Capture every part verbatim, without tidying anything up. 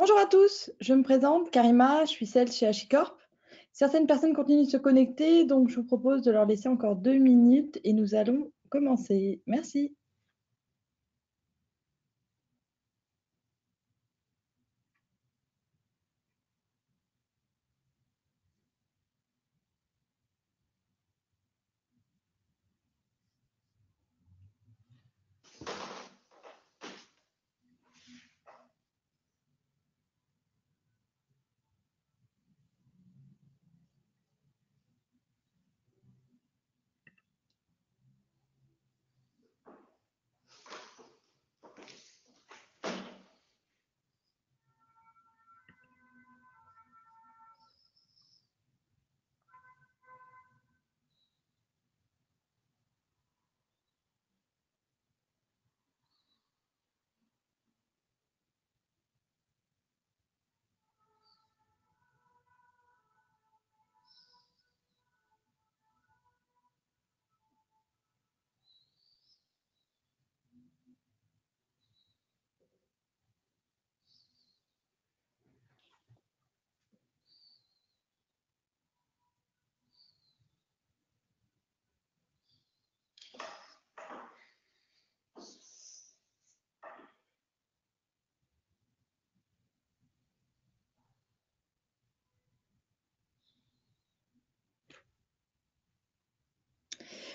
Bonjour à tous, je me présente Karima, je suis celle chez HashiCorp. Certaines personnes continuent de se connecter, donc je vous propose de leur laisser encore deux minutes et nous allons commencer. Merci.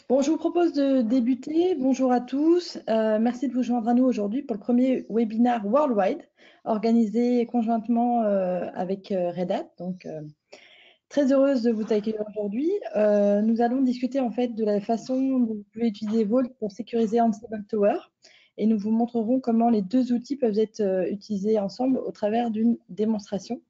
Bon, je vous propose de débuter. Bonjour à tous. Euh, merci de vous joindre à nous aujourd'hui pour le premier webinaire worldwide organisé conjointement euh, avec euh, Red Hat. Donc, euh, très heureuse de vous accueillir aujourd'hui. Euh, nous allons discuter en fait de la façon dont vous pouvez utiliser Vault pour sécuriser Ansible Tower et nous vous montrerons comment les deux outils peuvent être euh, utilisés ensemble au travers d'une démonstration.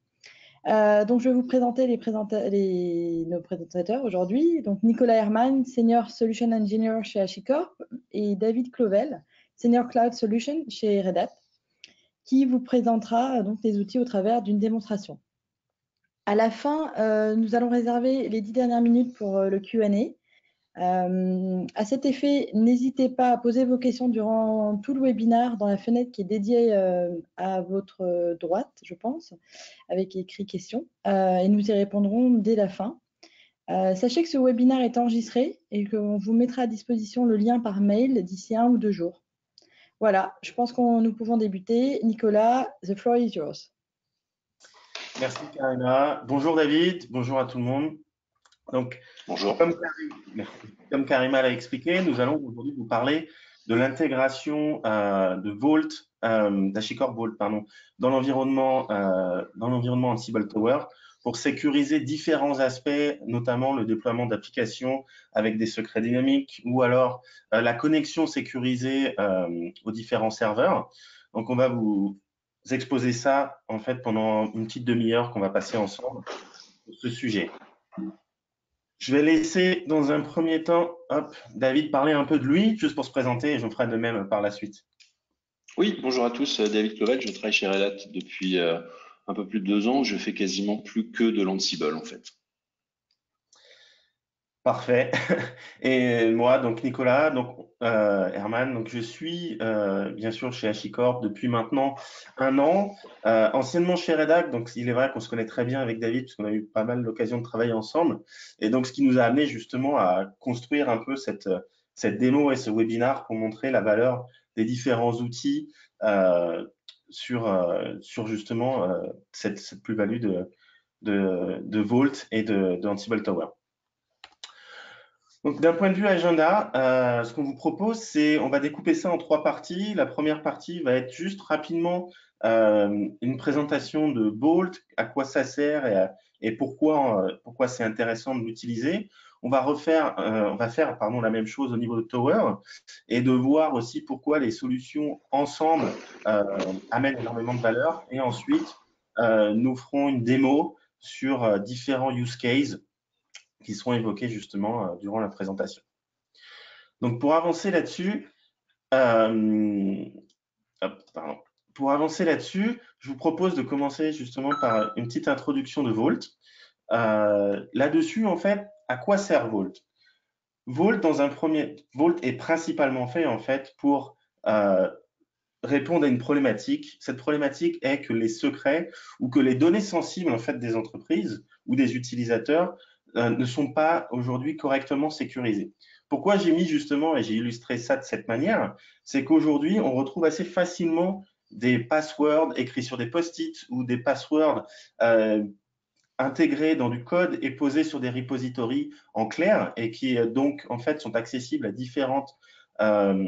Euh, donc, je vais vous présenter les présenta les, nos présentateurs aujourd'hui. Donc, Nicolas Herrmann, Senior Solution Engineer chez HashiCorp, et David Clouvet, Senior Cloud Solution chez Red Hat, qui vous présentera euh, donc les outils au travers d'une démonstration. À la fin, euh, nous allons réserver les dix dernières minutes pour euh, le Q and A. Euh, à cet effet, n'hésitez pas à poser vos questions durant tout le webinaire dans la fenêtre qui est dédiée euh, à votre droite, je pense, avec écrit questions, euh, et nous y répondrons dès la fin. Euh, sachez que ce webinaire est enregistré et qu'on vous mettra à disposition le lien par mail d'ici un ou deux jours. Voilà, je pense que nous pouvons débuter. Nicolas, the floor is yours. Merci Karima. Bonjour David, bonjour à tout le monde. Donc, bonjour. Comme, comme Karima l'a expliqué, nous allons aujourd'hui vous parler de l'intégration euh, de Vault, euh, d'HashiCorp Vault, pardon, dans l'environnement euh, dans l'environnement Ansible Tower pour sécuriser différents aspects, notamment le déploiement d'applications avec des secrets dynamiques ou alors euh, la connexion sécurisée euh, aux différents serveurs. Donc, on va vous exposer ça en fait pendant une petite demi-heure qu'on va passer ensemble sur ce sujet. Je vais laisser dans un premier temps hop, David parler un peu de lui, juste pour se présenter, et je ferai de même par la suite. Oui, bonjour à tous, David Clouvet, je travaille chez Red Hat depuis euh, un peu plus de deux ans, je fais quasiment plus que de l'Ansible en fait. Parfait. Et moi, donc Nicolas donc, euh, Herrmann, donc je suis euh, bien sûr chez HashiCorp depuis maintenant un an, euh, anciennement chez Red Hat, donc il est vrai qu'on se connaît très bien avec David puisqu'on a eu pas mal l'occasion de travailler ensemble. Et donc ce qui nous a amené justement à construire un peu cette, cette démo et ce webinar pour montrer la valeur des différents outils euh, sur, euh, sur justement euh, cette, cette plus-value de, de, de Vault et de, de Ansible Tower. Donc, d'un point de vue agenda, euh, ce qu'on vous propose, c'est on va découper ça en trois parties. La première partie va être juste rapidement euh, une présentation de Bolt, à quoi ça sert et, à, et pourquoi, euh, pourquoi c'est intéressant de l'utiliser. On va refaire, euh, on va faire pardon, la même chose au niveau de Tower et de voir aussi pourquoi les solutions ensemble euh, amènent énormément de valeur. Et ensuite, euh, nous ferons une démo sur euh, différents use cases qui seront évoqués justement euh, durant la présentation. Donc pour avancer là-dessus, euh, pour avancer là-dessus, je vous propose de commencer justement par une petite introduction de Vault. Euh, là-dessus, en fait, à quoi sert Vault? Vault dans un premier, Vault est principalement fait en fait pour euh, répondent à une problématique. Cette problématique est que les secrets ou que les données sensibles en fait, des entreprises ou des utilisateurs euh, ne sont pas aujourd'hui correctement sécurisées. Pourquoi j'ai mis justement, et j'ai illustré ça de cette manière, c'est qu'aujourd'hui, on retrouve assez facilement des passwords écrits sur des post-it ou des passwords euh, intégrés dans du code et posés sur des repositories en clair et qui donc en fait sont accessibles à différentes, euh,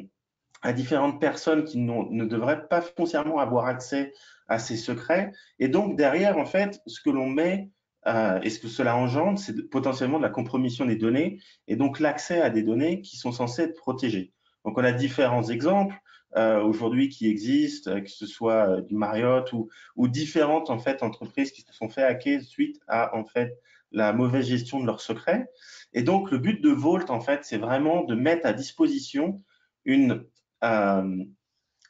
à différentes personnes qui ne devraient pas foncièrement avoir accès à ces secrets. Et donc derrière en fait, ce que l'on met euh, et ce que cela engendre, c'est potentiellement de la compromission des données et donc l'accès à des données qui sont censées être protégées. Donc on a différents exemples. Euh, aujourd'hui qui existent, euh, que ce soit euh, du Marriott ou, ou différentes en fait, entreprises qui se sont fait hacker suite à en fait, la mauvaise gestion de leurs secrets. Et donc, le but de Vault, en fait, c'est vraiment de mettre à disposition une, euh,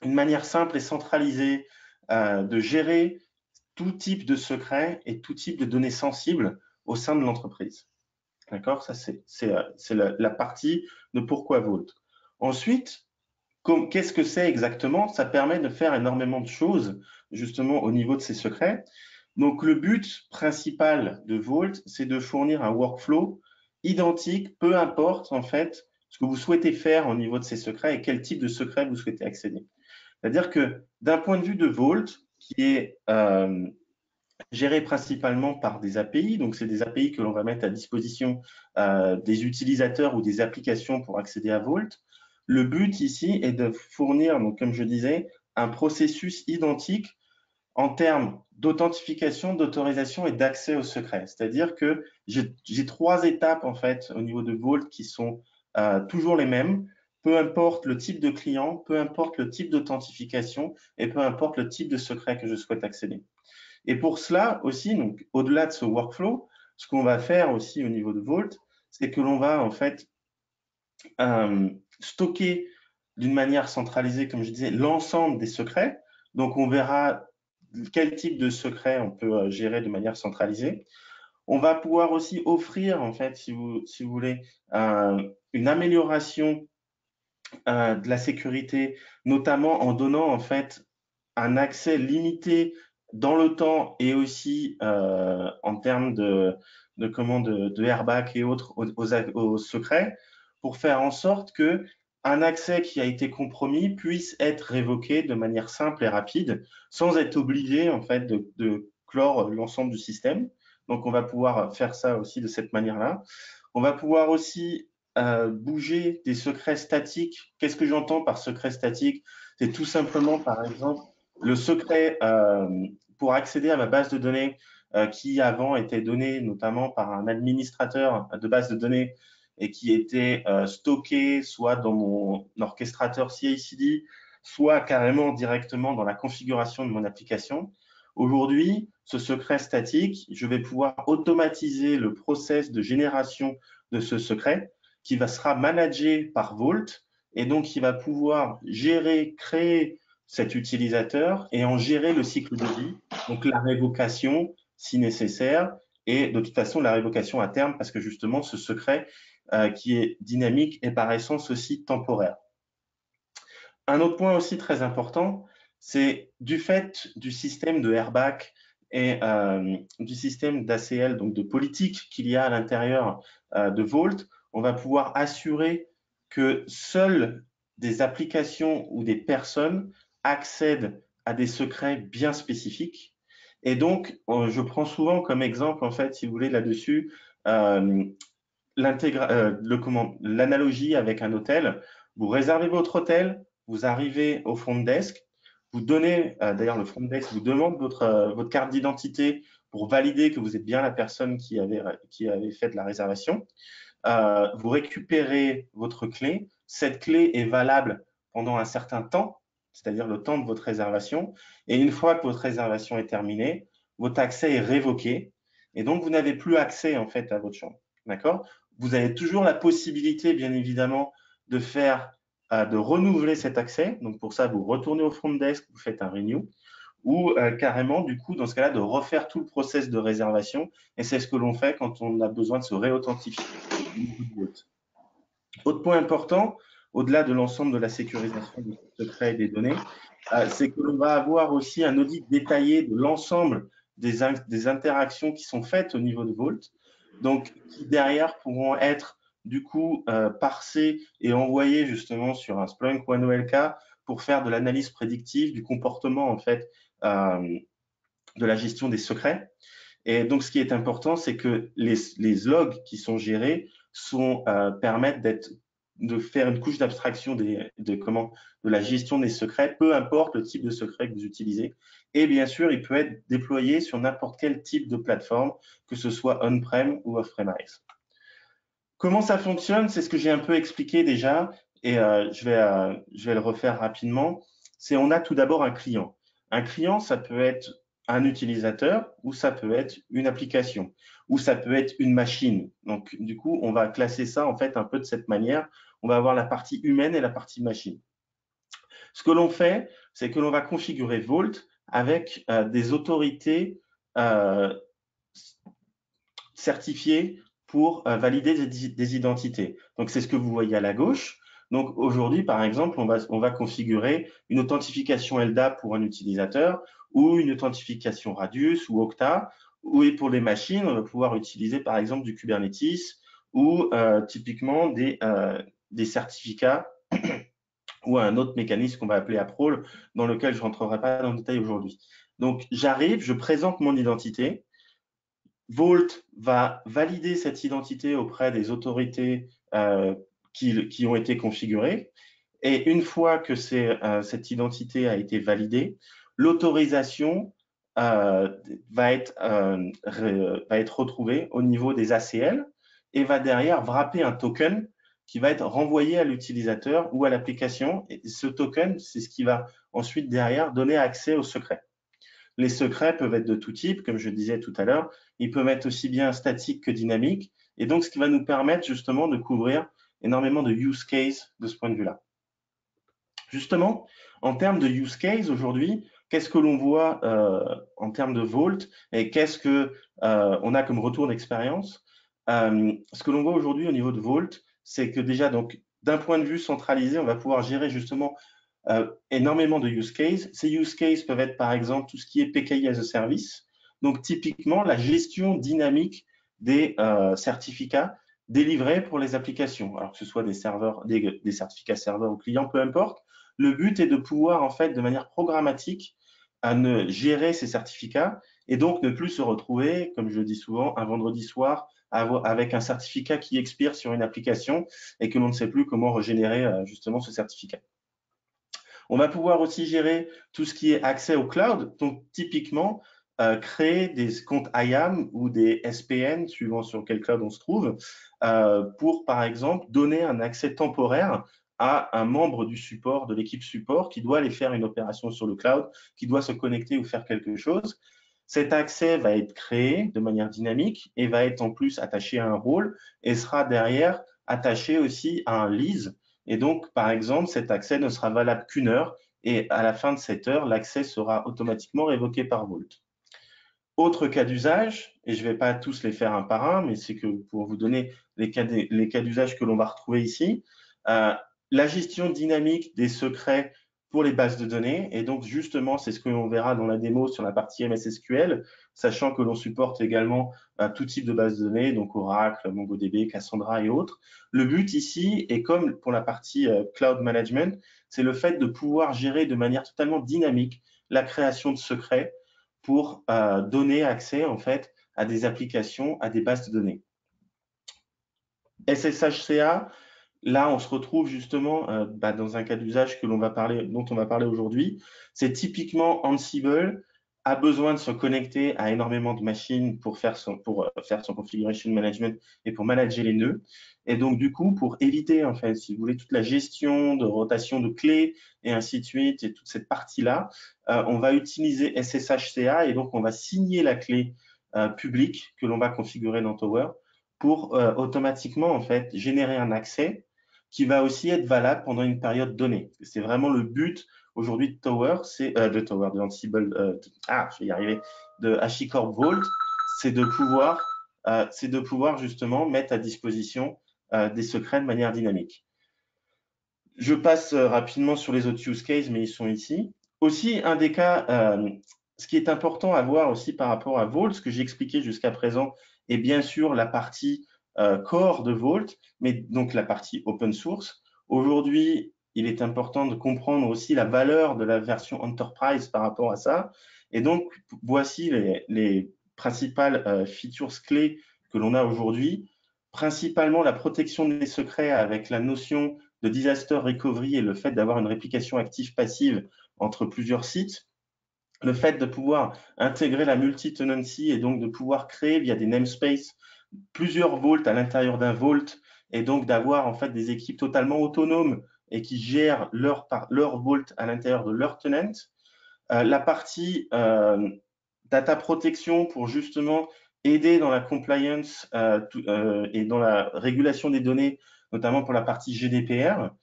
une manière simple et centralisée euh, de gérer tout type de secrets et tout type de données sensibles au sein de l'entreprise. D'accord? Ça, c'est la, la partie de pourquoi Vault. Ensuite, qu'est-ce que c'est exactement? Ça permet de faire énormément de choses, justement, au niveau de ces secrets. Donc, le but principal de Vault, c'est de fournir un workflow identique, peu importe, en fait, ce que vous souhaitez faire au niveau de ces secrets et quel type de secret vous souhaitez accéder. C'est-à-dire que, d'un point de vue de Vault, qui est euh, géré principalement par des A P I, donc c'est des A P I que l'on va mettre à disposition euh, des utilisateurs ou des applications pour accéder à Vault. Le but ici est de fournir, donc comme je disais, un processus identique en termes d'authentification, d'autorisation et d'accès au secret. C'est-à-dire que j'ai trois étapes en fait au niveau de Vault qui sont euh, toujours les mêmes, peu importe le type de client, peu importe le type d'authentification et peu importe le type de secret que je souhaite accéder. Et pour cela aussi, donc au-delà de ce workflow, ce qu'on va faire aussi au niveau de Vault, c'est que l'on va en fait euh, stocker d'une manière centralisée, comme je disais, l'ensemble des secrets. Donc, on verra quel type de secret on peut gérer de manière centralisée. On va pouvoir aussi offrir, en fait, si vous, si vous voulez, euh, une amélioration euh, de la sécurité, notamment en donnant, en fait, un accès limité dans le temps et aussi euh, en termes de, de, comment, de, de R B A C et autres aux, aux, aux secrets, pour faire en sorte que un accès qui a été compromis puisse être révoqué de manière simple et rapide, sans être obligé en fait de, de clore l'ensemble du système. Donc, on va pouvoir faire ça aussi de cette manière-là. On va pouvoir aussi euh, bouger des secrets statiques. Qu'est-ce que j'entends par secret statique? C'est tout simplement, par exemple, le secret euh, pour accéder à ma base de données euh, qui avant était donnée notamment par un administrateur de base de données et qui était euh, stocké soit dans mon orchestrateur C I C D, soit carrément directement dans la configuration de mon application. Aujourd'hui, ce secret statique, je vais pouvoir automatiser le process de génération de ce secret qui va, sera managé par Vault et donc qui va pouvoir gérer, créer cet utilisateur et en gérer le cycle de vie, donc la révocation si nécessaire et de toute façon la révocation à terme parce que justement ce secret Euh, qui est dynamique et par essence aussi temporaire. Un autre point aussi très important, c'est du fait du système de R B A C et euh, du système d'A C L, donc de politique qu'il y a à l'intérieur euh, de Vault, on va pouvoir assurer que seules des applications ou des personnes accèdent à des secrets bien spécifiques. Et donc, euh, je prends souvent comme exemple, en fait, si vous voulez, là-dessus, euh, l'analogie euh, avec un hôtel. Vous réservez votre hôtel, vous arrivez au front desk, vous donnez, euh, d'ailleurs le front desk vous demande votre, euh, votre carte d'identité pour valider que vous êtes bien la personne qui avait, qui avait fait de la réservation. Euh, vous récupérez votre clé, cette clé est valable pendant un certain temps, c'est-à-dire le temps de votre réservation, et une fois que votre réservation est terminée, votre accès est révoqué, et donc vous n'avez plus accès en fait à votre chambre. D'accord? Vous avez toujours la possibilité, bien évidemment, de faire, euh, de renouveler cet accès. Donc, pour ça, vous retournez au front desk, vous faites un renew ou euh, carrément, du coup, dans ce cas-là, de refaire tout le process de réservation. Et c'est ce que l'on fait quand on a besoin de se réauthentifier. Autre point important, au-delà de l'ensemble de la sécurisation du secret et des données, euh, c'est que l'on va avoir aussi un audit détaillé de l'ensemble des, in des interactions qui sont faites au niveau de Vault, donc qui derrière pourront être du coup euh, parsées et envoyées justement sur un Splunk ou un E L K pour faire de l'analyse prédictive du comportement en fait euh, de la gestion des secrets. Et donc, ce qui est important, c'est que les, les logs qui sont gérés sont, euh, permettent d'être, de faire une couche d'abstraction des, de comment, de la gestion des secrets, peu importe le type de secret que vous utilisez. Et bien sûr, il peut être déployé sur n'importe quel type de plateforme, que ce soit on-prem ou off-premise. Comment ça fonctionne? C'est ce que j'ai un peu expliqué déjà, et euh, je vais, euh, je vais le refaire rapidement. C'est on a tout d'abord un client. Un client, ça peut être un utilisateur, ou ça peut être une application, ou ça peut être une machine. Donc, du coup, on va classer ça en fait un peu de cette manière. On va avoir la partie humaine et la partie machine. Ce que l'on fait, c'est que l'on va configurer Vault avec euh, des autorités euh, certifiées pour euh, valider des, des identités. Donc, c'est ce que vous voyez à la gauche. Donc, aujourd'hui, par exemple, on va, on va configurer une authentification L D A P pour un utilisateur, ou une authentification Radius ou Okta, ou et pour les machines, on va pouvoir utiliser par exemple du Kubernetes ou euh, typiquement des, euh, des certificats ou un autre mécanisme qu'on va appeler AppRole, dans lequel je ne rentrerai pas dans le détail aujourd'hui. Donc, j'arrive, je présente mon identité. Vault va valider cette identité auprès des autorités euh, qui, qui ont été configurées. Et une fois que c'est, euh, cette identité a été validée, l'autorisation euh, va, euh, va être retrouvée au niveau des A C L et va derrière wrapper un token qui va être renvoyé à l'utilisateur ou à l'application. Et ce token, c'est ce qui va ensuite derrière donner accès aux secrets. Les secrets peuvent être de tout type, comme je disais tout à l'heure. Ils peuvent être aussi bien statiques que dynamiques. Et donc, ce qui va nous permettre justement de couvrir énormément de use cases de ce point de vue-là. Justement, en termes de use case aujourd'hui, qu'est-ce que l'on voit euh, en termes de Vault et qu'est-ce que euh, on a comme retour d'expérience? euh, Ce que l'on voit aujourd'hui au niveau de Vault, c'est que déjà, donc, d'un point de vue centralisé, on va pouvoir gérer justement euh, énormément de use cases. Ces use cases peuvent être, par exemple, tout ce qui est P K I as a service. Donc, typiquement, la gestion dynamique des euh, certificats délivrés pour les applications. Alors que ce soit des serveurs, des, des certificats serveurs ou clients, peu importe. Le but est de pouvoir, en fait, de manière programmatique, à ne gérer ces certificats et donc ne plus se retrouver, comme je le dis souvent, un vendredi soir avec un certificat qui expire sur une application et que l'on ne sait plus comment régénérer justement ce certificat. On va pouvoir aussi gérer tout ce qui est accès au cloud, donc typiquement euh, créer des comptes I A M ou des S P N, suivant sur quel cloud on se trouve, euh, pour par exemple donner un accès temporaire à un membre du support, de l'équipe support, qui doit aller faire une opération sur le cloud, qui doit se connecter ou faire quelque chose. Cet accès va être créé de manière dynamique et va être en plus attaché à un rôle et sera derrière attaché aussi à un lease. Et donc, par exemple, cet accès ne sera valable qu'une heure et à la fin de cette heure, l'accès sera automatiquement révoqué par Vault. Autre cas d'usage, et je ne vais pas tous les faire un par un, mais c'est que pour vous donner les cas d'usage que l'on va retrouver ici, euh, la gestion dynamique des secrets pour les bases de données. Et donc, justement, c'est ce que l'on verra dans la démo sur la partie M S S Q L, sachant que l'on supporte également euh, tout type de bases de données, donc Oracle, MongoDB, Cassandra et autres. Le but ici, et comme pour la partie euh, Cloud Management, c'est le fait de pouvoir gérer de manière totalement dynamique la création de secrets pour euh, donner accès, en fait, à des applications, à des bases de données. S S H C A, là, on se retrouve justement euh, bah, dans un cas d'usage que l'on va parler, dont on va parler aujourd'hui. C'est typiquement Ansible a besoin de se connecter à énormément de machines pour faire son, pour faire son configuration management et pour manager les nœuds. Et donc, du coup, pour éviter, en fait, si vous voulez, toute la gestion de rotation de clés et ainsi de suite et toute cette partie-là, euh, on va utiliser S S H C A et donc on va signer la clé euh, publique que l'on va configurer dans Tower pour euh, automatiquement, en fait, générer un accès qui va aussi être valable pendant une période donnée. C'est vraiment le but aujourd'hui de Tower, c'est euh, de Tower, de Ansible, euh, de, ah, je vais y arriver, de HashiCorp Vault, c'est de pouvoir, euh, c'est de pouvoir justement mettre à disposition euh, des secrets de manière dynamique. Je passe rapidement sur les autres use cases, mais ils sont ici. Aussi, un des cas, euh, ce qui est important à voir aussi par rapport à Vault, ce que j'ai expliqué jusqu'à présent, est bien sûr la partie euh, core de Vault, mais donc la partie open source. Aujourd'hui, il est important de comprendre aussi la valeur de la version Enterprise par rapport à ça. Et donc, voici les, les principales euh, features clés que l'on a aujourd'hui. Principalement, la protection des secrets avec la notion de disaster recovery et le fait d'avoir une réplication active-passive entre plusieurs sites, le fait de pouvoir intégrer la multi-tenancy et donc de pouvoir créer via des namespaces plusieurs vaults à l'intérieur d'un vault et donc d'avoir en fait des équipes totalement autonomes et qui gèrent leur, leur vault à l'intérieur de leur tenant. Euh, la partie euh, data protection pour justement aider dans la compliance euh, tout, euh, et dans la régulation des données, notamment pour la partie G D P R,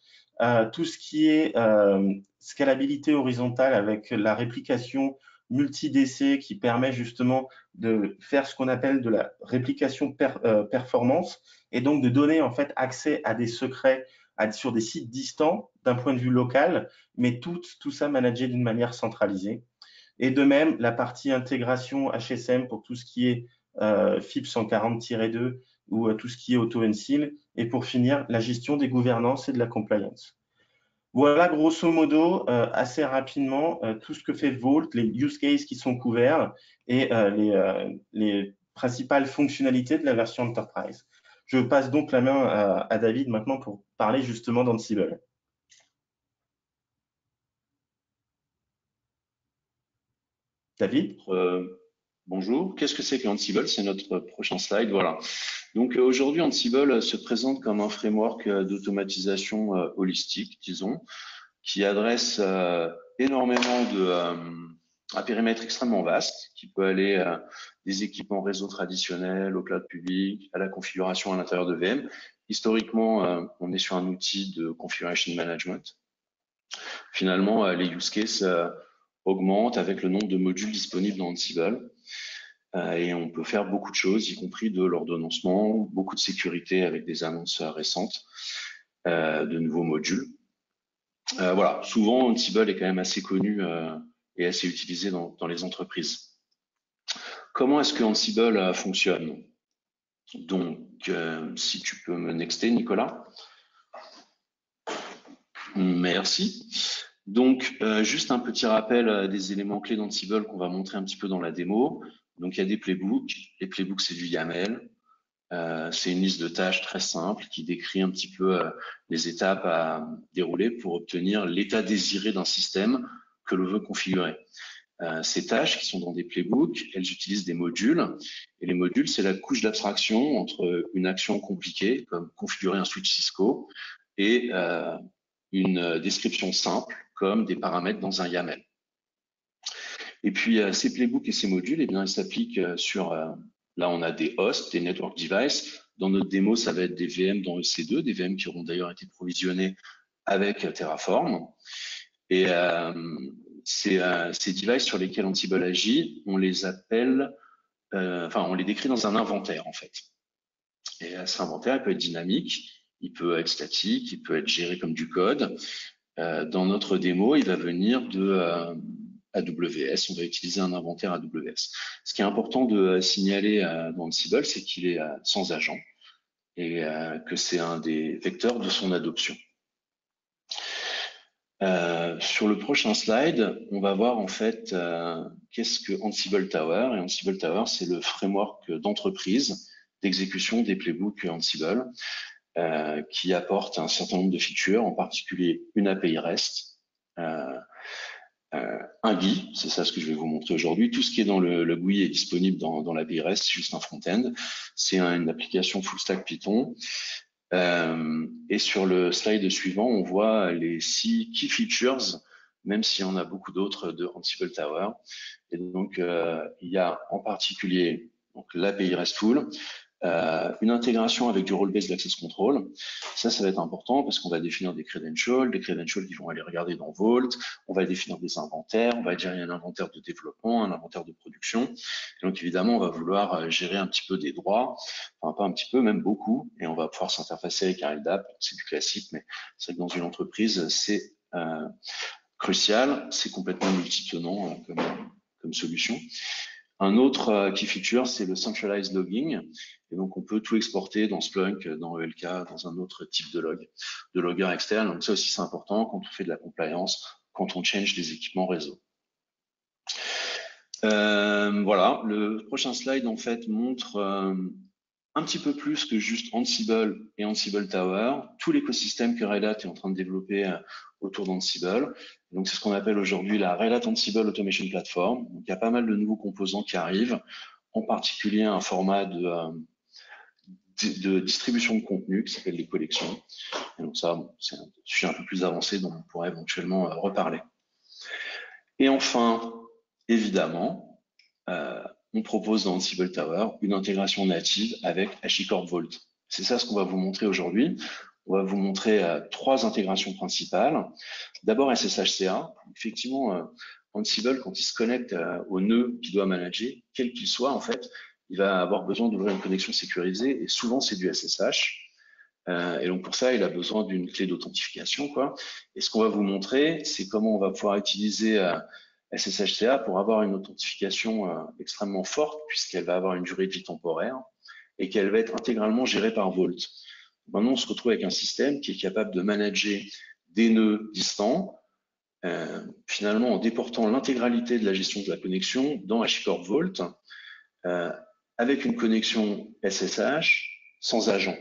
euh, tout ce qui est euh, scalabilité horizontale avec la réplication multi-D C qui permet justement de faire ce qu'on appelle de la réplication per, euh, performance et donc de donner en fait accès à des secrets à, sur des sites distants d'un point de vue local, mais tout, tout ça managé d'une manière centralisée. Et de même, la partie intégration H S M pour tout ce qui est euh, F I P cent quarante tiret deux ou euh, tout ce qui est auto-unseal. Et pour finir, la gestion des gouvernances et de la compliance. Voilà, grosso modo, euh, assez rapidement, euh, tout ce que fait Vault, les use cases qui sont couverts et euh, les, euh, les principales fonctionnalités de la version Enterprise. Je passe donc la main à, à David maintenant pour parler justement d'Ansible. David, euh, bonjour. Qu'est-ce que c'est que Ansible? C'est notre prochain slide. Voilà. Donc aujourd'hui, Ansible se présente comme un framework d'automatisation euh, holistique, disons, qui adresse euh, énormément de euh, un périmètre extrêmement vaste, qui peut aller euh, des équipements réseau traditionnels au cloud public, à la configuration à l'intérieur de V M. Historiquement, euh, on est sur un outil de configuration management. Finalement, euh, les use cases euh, augmente avec le nombre de modules disponibles dans Ansible euh, et on peut faire beaucoup de choses, y compris de l'ordonnancement, beaucoup de sécurité avec des annonces récentes euh, de nouveaux modules. Euh, voilà, souvent Ansible est quand même assez connu euh, et assez utilisé dans, dans les entreprises. Comment est-ce que Ansible euh, fonctionne? Donc, euh, si tu peux me nexter, Nicolas. Merci. Donc, euh, juste un petit rappel euh, des éléments clés d'Ansible qu'on va montrer un petit peu dans la démo. Donc, il y a des playbooks. Les playbooks, c'est du YAML. Euh, c'est une liste de tâches très simple qui décrit un petit peu euh, les étapes à dérouler pour obtenir l'état désiré d'un système que l'on veut configurer. Euh, ces tâches qui sont dans des playbooks, elles utilisent des modules. Et les modules, c'est la couche d'abstraction entre une action compliquée, comme configurer un switch Cisco, et euh, une description simple, comme des paramètres dans un YAML. Et puis, euh, ces playbooks et ces modules, eh bien, ils s'appliquent euh, sur, euh, là, on a des hosts, des network devices. Dans notre démo, ça va être des V M dans E C deux, des V M qui auront d'ailleurs été provisionnées avec euh, Terraform. Et euh, ces, euh, ces devices sur lesquels Ansible agit, on les appelle, euh, enfin, on les décrit dans un inventaire, en fait. Et euh, cet inventaire, il peut être dynamique, il peut être statique, il peut être géré comme du code. Euh, dans notre démo, il va venir de euh, A W S, on va utiliser un inventaire A W S. Ce qui est important de euh, signaler euh, dans Ansible, c'est qu'il est, qu est euh, sans agent et euh, que c'est un des vecteurs de son adoption. Euh, sur le prochain slide, on va voir en fait euh, qu'est-ce que Ansible Tower. Et Ansible Tower, c'est le framework d'entreprise d'exécution des playbooks Ansible. Euh, qui apporte un certain nombre de features, en particulier une A P I REST, euh, euh, un G U I, c'est ça ce que je vais vous montrer aujourd'hui. Tout ce qui est dans le, le G U I est disponible dans, dans l'A P I REST, c'est juste un front-end. C'est un, une application full stack Python. Euh, et sur le slide suivant, on voit les six key features, même s'il y en a beaucoup d'autres de Ansible Tower. Et donc, euh, il y a en particulier l'A P I RESTful, Euh, une intégration avec du role-based access control, ça, ça va être important parce qu'on va définir des credentials, des credentials qui vont aller regarder dans Vault, on va définir des inventaires, on va gérer un inventaire de développement, un inventaire de production. Et donc, évidemment, on va vouloir gérer un petit peu des droits, enfin pas un petit peu, même beaucoup, et on va pouvoir s'interfacer avec un L D A P, c'est du classique, mais c'est que dans une entreprise, c'est euh, crucial, c'est complètement multiprenant euh, comme, comme solution. Un autre euh, key feature, c'est le centralized logging. Et donc, on peut tout exporter dans Splunk, dans E L K, dans un autre type de log, de logger externe. Donc, ça aussi, c'est important quand on fait de la compliance, quand on change des équipements réseau. Euh, voilà, le prochain slide, en fait, montre euh, un petit peu plus que juste Ansible et Ansible Tower, tout l'écosystème que Red Hat est en train de développer euh, autour d'Ansible. Donc, c'est ce qu'on appelle aujourd'hui la Red Hat Ansible Automation Platform. Donc, il y a pas mal de nouveaux composants qui arrivent, en particulier un format de... Euh, de distribution de contenu qui s'appelle les collections. Et donc ça, bon, c'est un sujet un peu plus avancé dont on pourrait éventuellement euh, reparler. Et enfin, évidemment, euh, on propose dans Ansible Tower une intégration native avec HashiCorp Vault. C'est ça ce qu'on va vous montrer aujourd'hui. On va vous montrer euh, trois intégrations principales. D'abord S S H C A. Effectivement, euh, Ansible, quand il se connecte euh, au nœud qu'il doit manager, quel qu'il soit en fait, il va avoir besoin d'ouvrir une connexion sécurisée et souvent c'est du S S H. Euh, et donc pour ça, il a besoin d'une clé d'authentification, quoi. Et ce qu'on va vous montrer, c'est comment on va pouvoir utiliser euh, S S H C A pour avoir une authentification euh, extrêmement forte puisqu'elle va avoir une durée de vie temporaire et qu'elle va être intégralement gérée par Vault. Maintenant, on se retrouve avec un système qui est capable de manager des nœuds distants, euh, finalement en déportant l'intégralité de la gestion de la connexion dans HashiCorp Vault. Euh, avec une connexion S S H sans agent.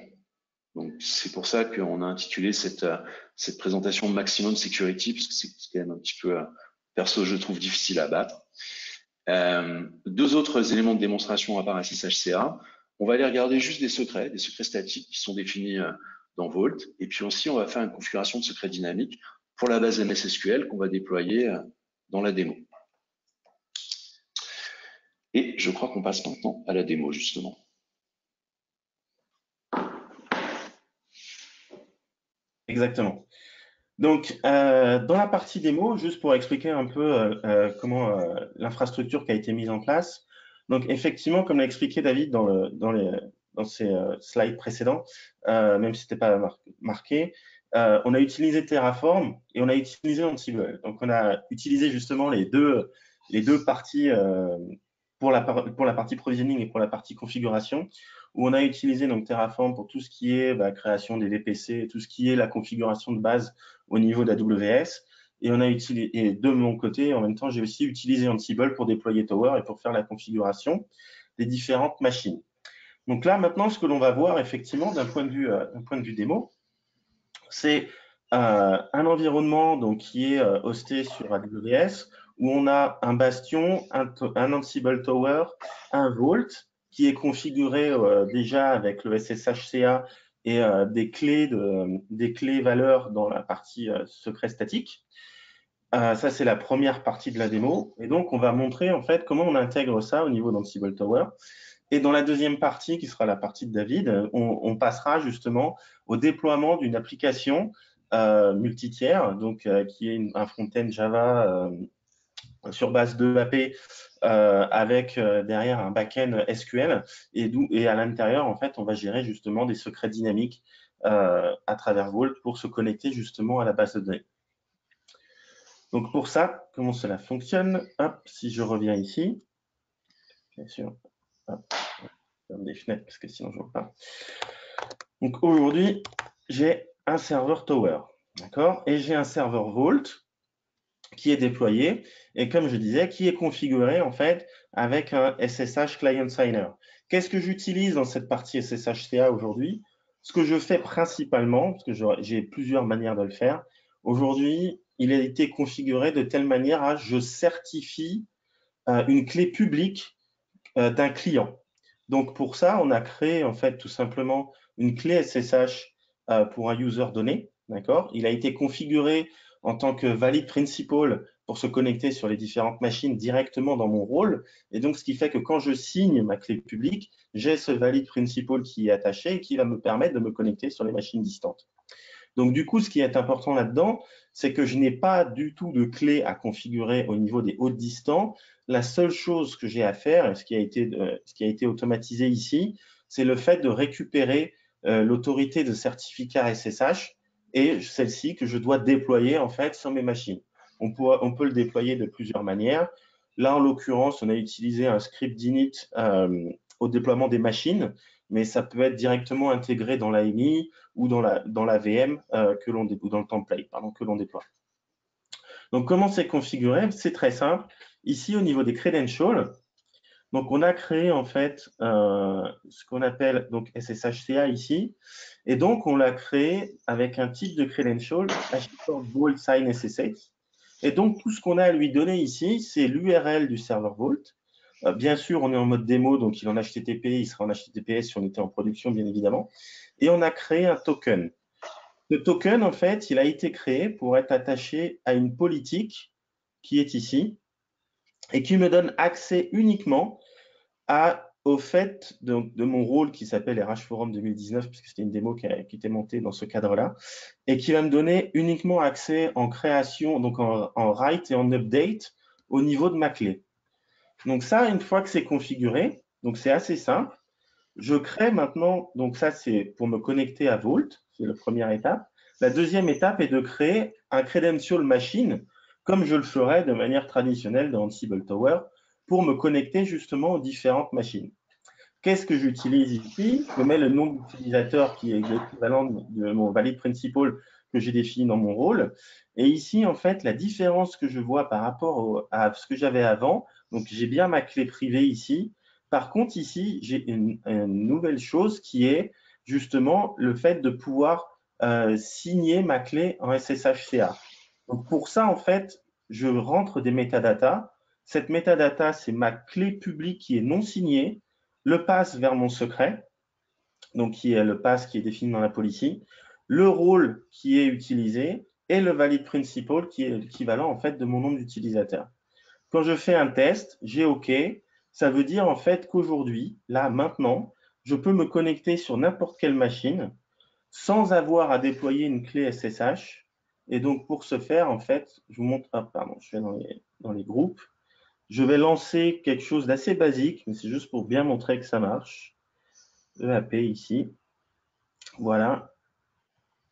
Donc c'est pour ça qu'on a intitulé cette, cette présentation Maximum Security, parce que c'est quand même un petit peu, perso je trouve, difficile à battre. Euh, deux autres éléments de démonstration à part S S H C A, on va aller regarder juste des secrets, des secrets statiques qui sont définis dans Vault, et puis aussi on va faire une configuration de secrets dynamiques pour la base M S S Q L qu'on va déployer dans la démo. Et je crois qu'on passe maintenant à la démo, justement. Exactement. Donc, euh, dans la partie démo, juste pour expliquer un peu euh, comment euh, l'infrastructure qui a été mise en place. Donc, effectivement, comme l'a expliqué David dans, le, dans, les, dans ses euh, slides précédents, euh, même si ce n'était pas mar marqué, euh, on a utilisé Terraform et on a utilisé Ansible. Donc, on a utilisé justement les deux, les deux parties euh, Pour la, pour la partie provisioning et pour la partie configuration, où on a utilisé donc Terraform pour tout ce qui est bah, création des V P C, tout ce qui est la configuration de base au niveau d'A W S. Et on a utilisé, et de mon côté, en même temps, j'ai aussi utilisé Ansible pour déployer Tower et pour faire la configuration des différentes machines. Donc là, maintenant, ce que l'on va voir effectivement d'un point de vue, euh, d'un point de vue démo, c'est euh, un environnement donc qui est euh, hosté sur A W S, où on a un bastion, un, un Ansible Tower, un Vault qui est configuré euh, déjà avec le S S H C A et euh, des clés de, des clés valeurs dans la partie euh, secret statique. Euh, ça, c'est la première partie de la démo. Et donc, on va montrer en fait comment on intègre ça au niveau d'Ansible Tower. Et dans la deuxième partie, qui sera la partie de David, on, on passera justement au déploiement d'une application euh, multi-tiers, donc euh, qui est une, un front-end Java euh, sur base de A P euh, avec euh, derrière un back-end S Q L et, d'où, et à l'intérieur, en fait, on va gérer justement des secrets dynamiques euh, à travers Vault pour se connecter justement à la base de données. Donc pour ça, comment cela fonctionne? Hop, si je reviens ici, bien sûr, hop, je ferme des fenêtres parce que sinon je ne vois pas. Donc aujourd'hui, j'ai un serveur Tower, d'accord? Et j'ai un serveur Vault qui est déployé et comme je disais, qui est configuré en fait avec un S S H Client Signer. Qu'est-ce que j'utilise dans cette partie S S H C A aujourd'hui? Ce que je fais principalement, parce que j'ai plusieurs manières de le faire, aujourd'hui, il a été configuré de telle manière à je certifie euh, une clé publique euh, d'un client. Donc pour ça, on a créé en fait tout simplement une clé S S H euh, pour un user donné, d'accord? Il a été configuré en tant que valid principal pour se connecter sur les différentes machines directement dans mon rôle. Et donc, ce qui fait que quand je signe ma clé publique, j'ai ce valid principal qui est attaché et qui va me permettre de me connecter sur les machines distantes. Donc, du coup, ce qui est important là-dedans, c'est que je n'ai pas du tout de clé à configurer au niveau des hôtes distants. La seule chose que j'ai à faire, et ce qui a été, ce qui a été automatisé ici, c'est le fait de récupérer euh, l'autorité de certificat S S H et celle-ci que je dois déployer en fait sur mes machines. On peut, on peut le déployer de plusieurs manières. Là, en l'occurrence, on a utilisé un script d'init euh, au déploiement des machines, mais ça peut être directement intégré dans l'A M I ou dans la, dans la V M euh, que l'on ou dans le template pardon, que l'on déploie. Donc, comment c'est configuré? C'est très simple. Ici, au niveau des credentials, donc on a créé en fait euh, ce qu'on appelle donc S S H C A ici, et donc on l'a créé avec un type de credential HashiCorp Vault Sign S S H. Et donc tout ce qu'on a à lui donner ici, c'est l'U R L du serveur Vault. Euh, bien sûr, on est en mode démo, donc il est en H T T P, il sera en H T T P S si on était en production, bien évidemment. Et on a créé un token. Le token, en fait, il a été créé pour être attaché à une politique qui est ici, et qui me donne accès uniquement à, au fait de, de mon rôle qui s'appelle R H Forum deux mille dix-neuf, puisque c'était une démo qui, a, qui était montée dans ce cadre-là, et qui va me donner uniquement accès en création, donc en, en write et en update au niveau de ma clé. Donc ça, une fois que c'est configuré, donc c'est assez simple, je crée maintenant, donc ça c'est pour me connecter à Vault, c'est la première étape. La deuxième étape est de créer un credential machine, comme je le ferais de manière traditionnelle dans Ansible Tower, pour me connecter justement aux différentes machines. Qu'est-ce que j'utilise ici? Je mets le nom d'utilisateur qui est l'équivalent de mon valid principal que j'ai défini dans mon rôle. Et ici, en fait, la différence que je vois par rapport au, à ce que j'avais avant, donc j'ai bien ma clé privée ici. Par contre, ici, j'ai une, une nouvelle chose qui est justement le fait de pouvoir euh, signer ma clé en S S H C A. Donc pour ça, en fait, je rentre des métadatas. Cette métadata, c'est ma clé publique qui est non signée, le pass vers mon secret, donc qui est le pass qui est défini dans la policy, le rôle qui est utilisé et le valid principal qui est l'équivalent en fait de mon nom d'utilisateur. Quand je fais un test, j'ai OK, ça veut dire en fait qu'aujourd'hui, là, maintenant, je peux me connecter sur n'importe quelle machine sans avoir à déployer une clé S S H. Et donc, pour ce faire, en fait, je vous montre, ah, pardon, je vais dans les, dans les groupes. Je vais lancer quelque chose d'assez basique, mais c'est juste pour bien montrer que ça marche. E A P ici. Voilà.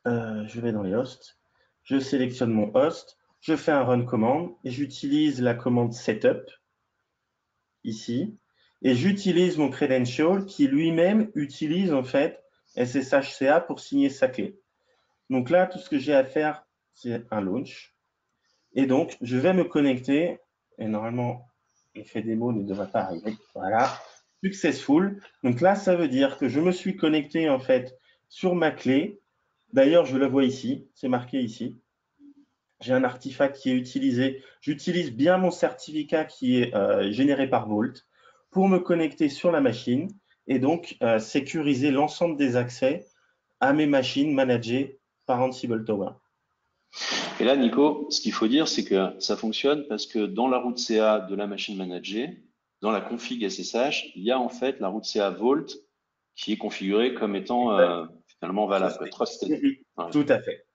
Euh, je vais dans les hosts. Je sélectionne mon host. Je fais un run command et j'utilise la commande setup ici. Et j'utilise mon credential qui lui-même utilise, en fait, S S H C A pour signer sa clé. Donc là, tout ce que j'ai à faire, c'est un launch. Et donc, je vais me connecter. Et normalement, l'effet démo ne devrait pas arriver. Voilà. Successful. Donc là, ça veut dire que je me suis connecté, en fait, sur ma clé. D'ailleurs, je le vois ici. C'est marqué ici. J'ai un artefact qui est utilisé. J'utilise bien mon certificat qui est euh, généré par Vault pour me connecter sur la machine et donc euh, sécuriser l'ensemble des accès à mes machines managées par Ansible Tower. Et là, Nico, ce qu'il faut dire, c'est que ça fonctionne parce que dans la route C A de la machine managée, dans la config S S H, il y a en fait la route C A Vault qui est configurée comme étant euh, finalement valable. Trusted. Ouais. Tout à fait.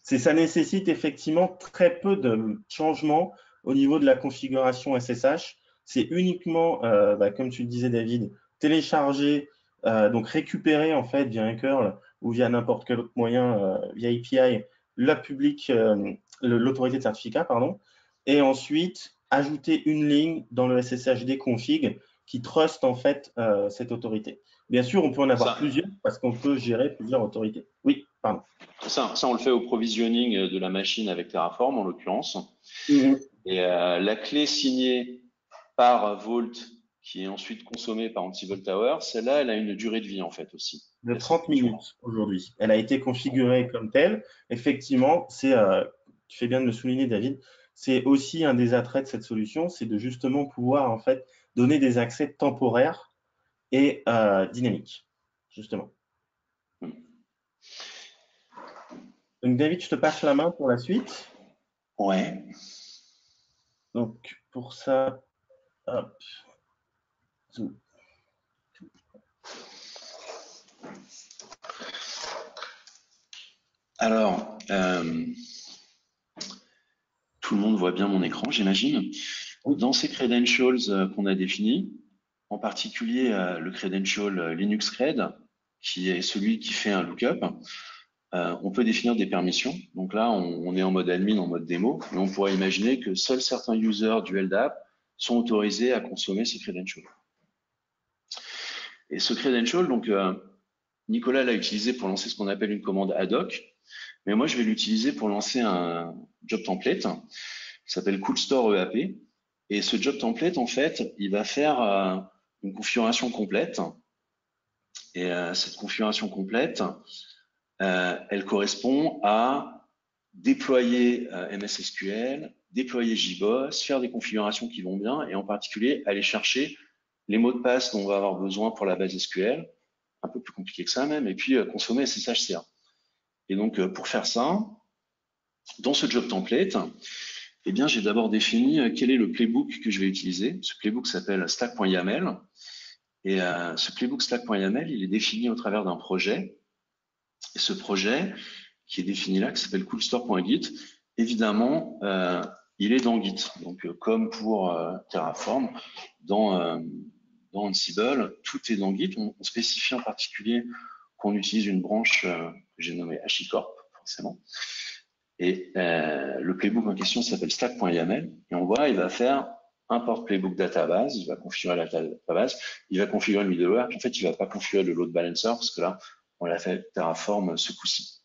Ça nécessite effectivement très peu de changements au niveau de la configuration S S H. C'est uniquement, euh, bah, comme tu le disais, David, télécharger, euh, donc récupérer en fait via un curl ou via n'importe quel autre moyen, euh, via A P I, la publique, euh, l'autorité de certificat, pardon, et ensuite ajouter une ligne dans le S S H D config qui trust en fait euh, cette autorité. Bien sûr, on peut en avoir ça, plusieurs parce qu'on peut gérer plusieurs autorités. Oui, pardon. Ça, ça, on le fait au provisioning de la machine avec Terraform en l'occurrence. Mm-hmm. Et euh, la clé signée par Vault qui est ensuite consommée par Ansible Tower, celle-là, elle a une durée de vie en fait aussi. De trente minutes aujourd'hui. Elle a été configurée comme telle. Effectivement, c'est, euh, tu fais bien de le souligner, David, c'est aussi un des attraits de cette solution, c'est de justement pouvoir en fait donner des accès temporaires et euh, dynamiques, justement. Donc David, je te passe la main pour la suite. Ouais. Donc, pour ça, hop, zoom. Alors, euh, tout le monde voit bien mon écran, j'imagine. Dans ces credentials euh, qu'on a définis, en particulier euh, le credential euh, Linux Cred, qui est celui qui fait un lookup, euh, on peut définir des permissions. Donc là, on, on est en mode admin, en mode démo, mais on pourrait imaginer que seuls certains users du L D A P sont autorisés à consommer ces credentials. Et ce credential, donc, euh, Nicolas l'a utilisé pour lancer ce qu'on appelle une commande ad hoc, mais moi je vais l'utiliser pour lancer un job template qui s'appelle CoolStore E A P. Et ce job template, en fait, il va faire euh, une configuration complète. Et euh, cette configuration complète, euh, elle correspond à déployer euh, M S S Q L, déployer JBoss, faire des configurations qui vont bien, et en particulier aller chercher les mots de passe dont on va avoir besoin pour la base S Q L, un peu plus compliqué que ça même, et puis euh, consommer S S H C A. Et donc, euh, pour faire ça, dans ce job template, eh bien, j'ai d'abord défini euh, quel est le playbook que je vais utiliser. Ce playbook s'appelle stack.yaml. Et euh, ce playbook stack.yaml, il est défini au travers d'un projet. Et ce projet, qui est défini là, qui s'appelle coolstore.git, évidemment, euh, il est dans Git. Donc, euh, comme pour euh, Terraform, dans... Euh, Dans Ansible, tout est dans Git. On, on spécifie en particulier qu'on utilise une branche euh, que j'ai nommée HashiCorp, forcément. Et euh, le playbook en question s'appelle stack.yaml. Et on voit, il va faire import playbook database, il va configurer la database, il va configurer le middleware. En fait, il ne va pas configurer le load balancer parce que là, on l'a fait Terraform ce coup-ci.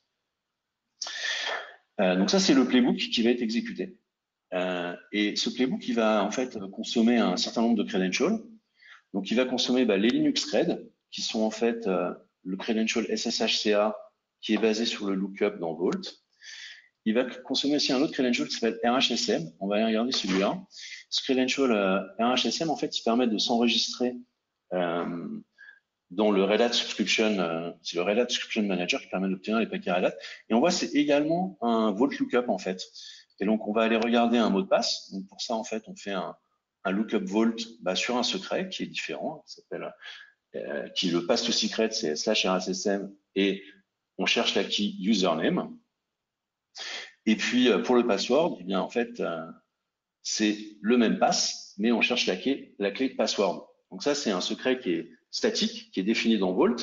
Euh, donc ça, c'est le playbook qui va être exécuté. Euh, et ce playbook, il va en fait consommer un certain nombre de credentials. Donc, il va consommer bah, les Linux Cred, qui sont en fait euh, le credential S S H C A, qui est basé sur le lookup dans Vault. Il va consommer aussi un autre credential qui s'appelle R H S M. On va aller regarder celui-là. Ce credential euh, R H S M, en fait, il permet de s'enregistrer euh, dans le Red Hat Subscription. Euh, c'est le Red Hat Subscription Manager qui permet d'obtenir les paquets Red Hat. Et on voit, c'est également un Vault lookup, en fait. Et donc, on va aller regarder un mot de passe. Donc, pour ça, en fait, on fait un un lookup Vault bah, sur un secret qui est différent, qui s'appelle, euh, qui le passe to secret, c'est slash R S S M, et on cherche la key username. Et puis, euh, pour le password, eh bien, en fait, euh, c'est le même pass, mais on cherche la clé, la clé de password. Donc ça, c'est un secret qui est statique, qui est défini dans Vault,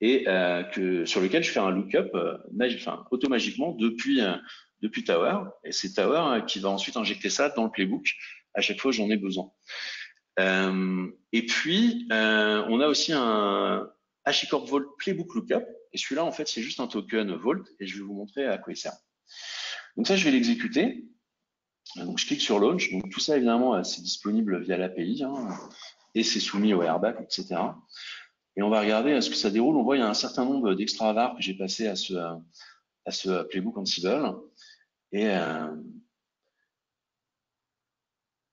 et euh, que, sur lequel je fais un lookup euh, enfin, automagiquement depuis, euh, depuis Tower, et c'est Tower euh, qui va ensuite injecter ça dans le playbook à chaque fois j'en ai besoin. Euh, et puis, euh, on a aussi un HashiCorp Vault Playbook Lookup, et celui-là, en fait, c'est juste un token Vault, et je vais vous montrer à quoi il sert. Donc ça, je vais l'exécuter. Donc je clique sur Launch. Donc tout ça, évidemment, c'est disponible via l'A P I, hein, et c'est soumis au R B A C, et cetera. Et on va regarder ce que ça déroule. On voit, il y a un certain nombre d'extra var que j'ai passé à ce, à ce Playbook Ansible. Et... Euh,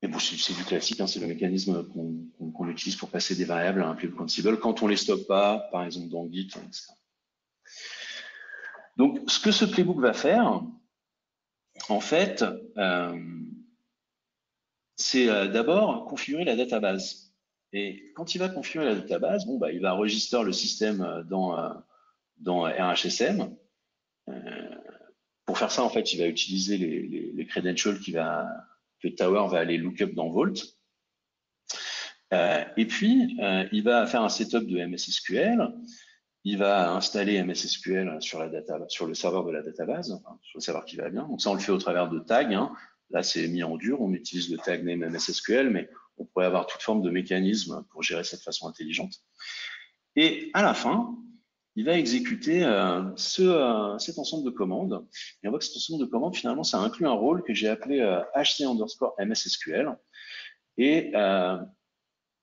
Mais bon, c'est du classique, hein, c'est le mécanisme qu'on qu'on utilise pour passer des variables à un playbook Ansible quand on les stocke pas, par exemple dans Git, et cetera. Donc, ce que ce playbook va faire, en fait, euh, c'est euh, d'abord configurer la database. Et quand il va configurer la database, bon, bah, il va enregistrer le système dans, euh, dans R H S M. Euh, pour faire ça, en fait, il va utiliser les, les, les credentials qu'il va... que Tower va aller lookup dans Vault. Euh, et puis, euh, il va faire un setup de M S S Q L. Il va installer M S S Q L sur, la data, sur le serveur de la database, enfin, sur le serveur qui va bien. Donc ça, on le fait au travers de tags. Hein. Là, c'est mis en dur. On utilise le tag name M S S Q L, mais on pourrait avoir toute forme de mécanisme pour gérer ça de façon intelligente. Et à la fin, il va exécuter euh, ce, euh, cet ensemble de commandes. Et on voit que cet ensemble de commandes, finalement, ça inclut un rôle que j'ai appelé euh, hc underscore mssql. Et euh,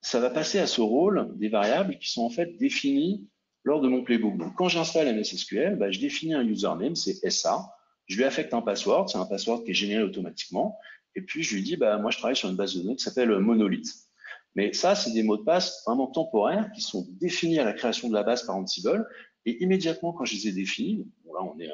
ça va passer à ce rôle des variables qui sont en fait définies lors de mon playbook. Donc, quand j'installe M S S Q L, bah, je définis un username, c'est S A. Je lui affecte un password, c'est un password qui est généré automatiquement. Et puis, je lui dis, bah, moi, je travaille sur une base de données qui s'appelle Monolith. Mais ça, c'est des mots de passe vraiment temporaires qui sont définis à la création de la base par Ansible. Et immédiatement, quand je les ai définis, bon là, on est